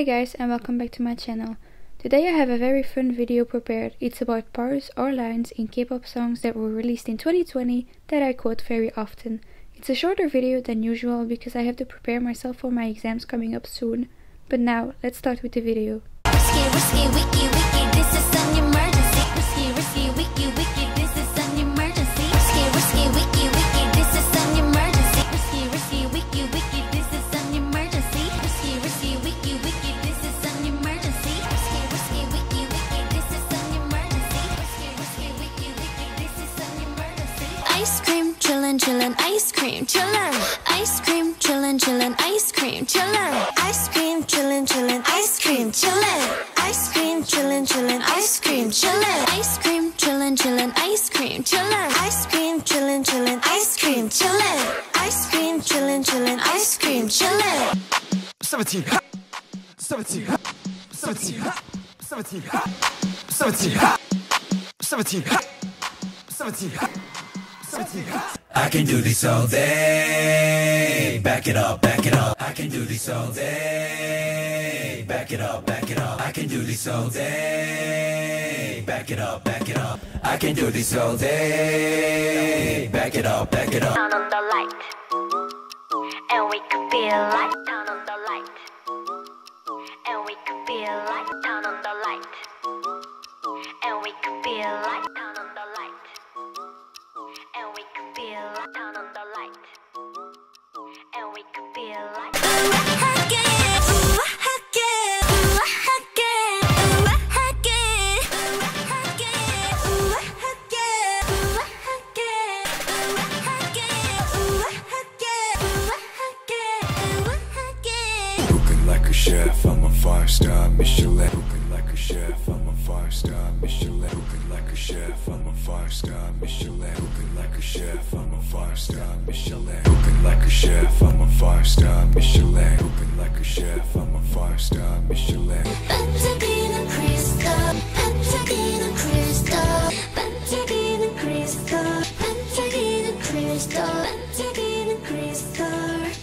Hi guys and welcome back to my channel. Today I have a very fun video prepared. It's about parts or lines in K-pop songs that were released in 2020 that I quote very often. It's a shorter video than usual because I have to prepare myself for my exams coming up soon. But now, let's start with the video. Ice cream, chillin', chillin', ice cream, chillin'. Ice cream, chillin', chillin', ice cream, chillin'. Ice cream, chillin', chillin', ice cream, chillin'. Ice cream, chillin', chillin', ice cream, chillin'. Ice cream, chillin', chillin', ice cream, chillin'. Ice cream, chillin', chillin', ice cream, chillin'. Ice cream, chillin', chillin', ice cream, chillin'. 17, 17, 17, 17, 17, 17, 17. I can do this all day. Back it up, back it up. I can do this all day. Back it up, back it up. I can do this all day. Back it up, back it up. I can do this all day. Back it up, back it up. Turn on the light, and we could be a light. Turn on the light, and we could be a light. Turn on the light, and we could be a light. Turn on the light. And we could be a light. Turn on the light. And we could be a light. Cooking like a chef, I'm a five-star Michelin. Cooking like a chef, I'm a five-star Michelin. Like a chef, I'm a five-star Michelin. Cooking like a chef, I'm a five-star Michelin. Cooking like a chef, I'm a five-star Michelin. Cooking like a chef, I'm a five-star Michelin. Pantalina Crisco, Pantalina Crisco, Pantalina Crisco, Pantalina Crisco, Pantalina Crisco,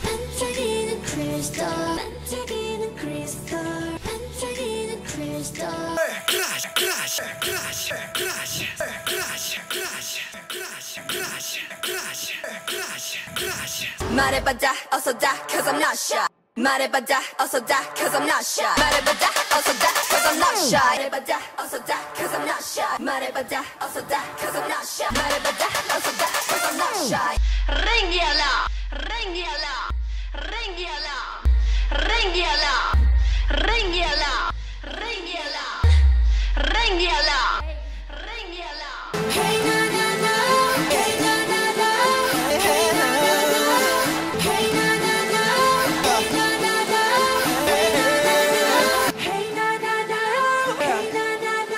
Pantalina Crisco, Pantalina Crisco, Pantalina Crisco. Crash, crash, crash, crash, crash, crash, crash, crash, crash, crash. 말해봐다 어서 다, 'cause I'm not shy. 말해봐다 어서 다, 'cause I'm not shy. 말해봐다 어서 다, 'cause I'm not shy. 말해봐다 어서 다, 'cause I'm not shy. 말해봐다 어서 다, 'cause I'm not shy. 말해봐다 어서 다, 'cause I'm not shy. Ring the alarm, ring the alarm, ring the alarm, ring the alarm, ring the alarm, ring the alarm. Ring the alarm! Ring the alarm! Hey na na na! Hey na na na! Hey na na na! Hey na na na! Hey na na na! Hey na na na! Hey na na na! Hey na na na!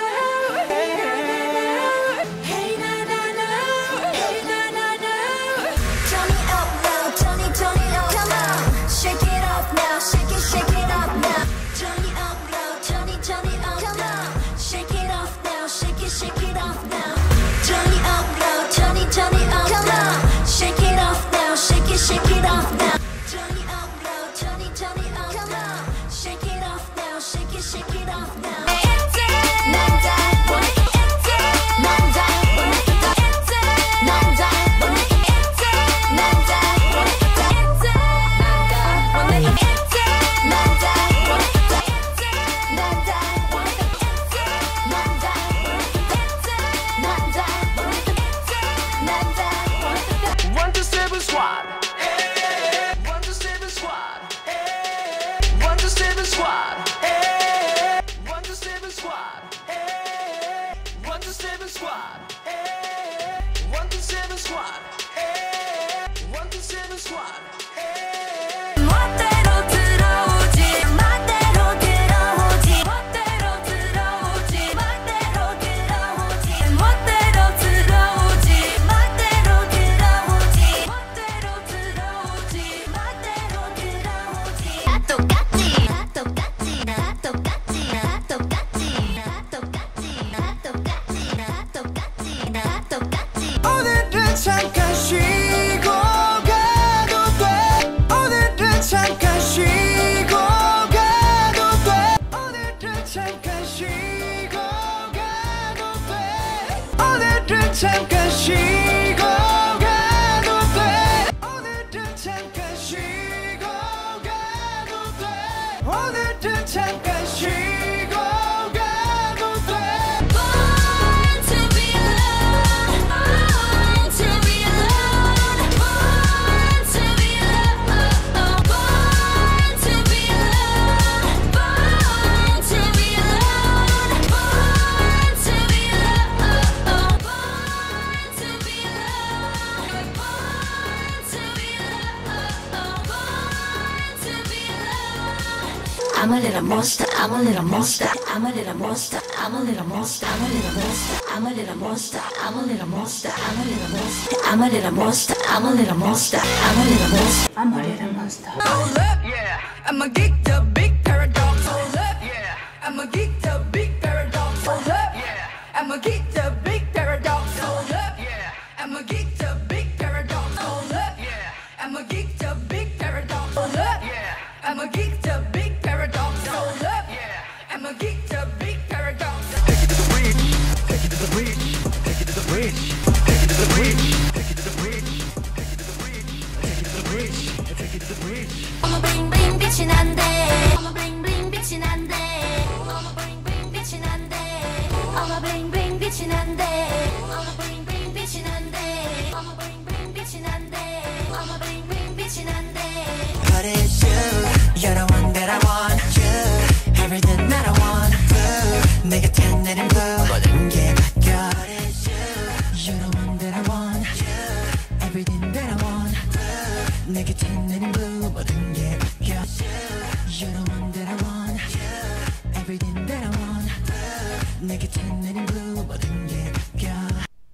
Hey na na na! Hey na na na! Hey na na na! Turn it up now! Turn it up! Come on! Shake it up now! Shake it up now! Turn it up now! Turn it up! Shake it off. 잠깐 쉬고 가도 돼. Born to be loved, born to be loved, born to be loved, born to be loved, born to be loved, born to be loved, born to be loved, born to be loved, born to be loved. I'm a little monster, I'm a little monster, I'm a little monster, I'm a little monster, I'm a little monster, I'm a little monster, I'm a little monster, I'm a little monster, I'm a little monster, I'm a little monster, I'm a little monster, I'm a little monster. Hold up, yeah, I'm a geek, the big paradox. Hold up, yeah, I'm a geek, the big paradox. Hold up, yeah, I'm a geek, the big paradox. Hold up, yeah, I'm a geek, the big paradox. Hold up, yeah, I'm a geek, the big paradox. Hold up, yeah, I'm a geek, the big paradox. Hold up, yeah, I'm a geek, the big paradox. Take it to the bridge, take it to the bridge, take it to the bridge, take it to the bridge, take it to the bridge, take it to the bridge, take it to the bridge, take it to the bridge. I'm a bling bling bitchin' and day. I'm a bling bling bitchin' and day. I'm a bling bling bitchin' and day. I'm a bling bling bitchin' and day. I'm a bling bling bitchin' and day. I'm a bling bling bitchin' and day. I'm a bling bling bitchin' and day. But it's you, you're the one that I want. You, everything that I want. Blue, 내 곁엔 내린 blue. 모든 게 바뀌어. But it's you, you're the one that I want. You, everything that I want. Blue, 내 곁엔 내린 blue. 모든 게 바뀌어. You're the one that I want. You, everything that I want. Blue, 내 곁엔 내린 blue. 모든 게 바뀌어.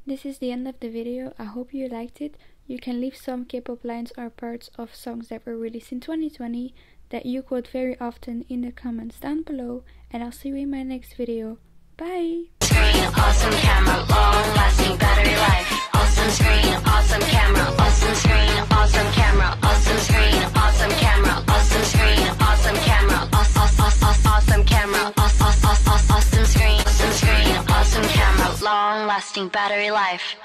This is the end of the video. I hope you liked it. You can leave some K-pop lines or parts of songs that were released in 2020 that you quote very often in the comments down below, and I'll see you in my next video. Bye! Screen, awesome camera, long lasting battery life. Awesome screen, awesome camera, awesome screen, awesome camera, awesome screen, awesome camera, awesome screen, awesome camera, awesome camera, awesome screen, awesome camera, long lasting battery life.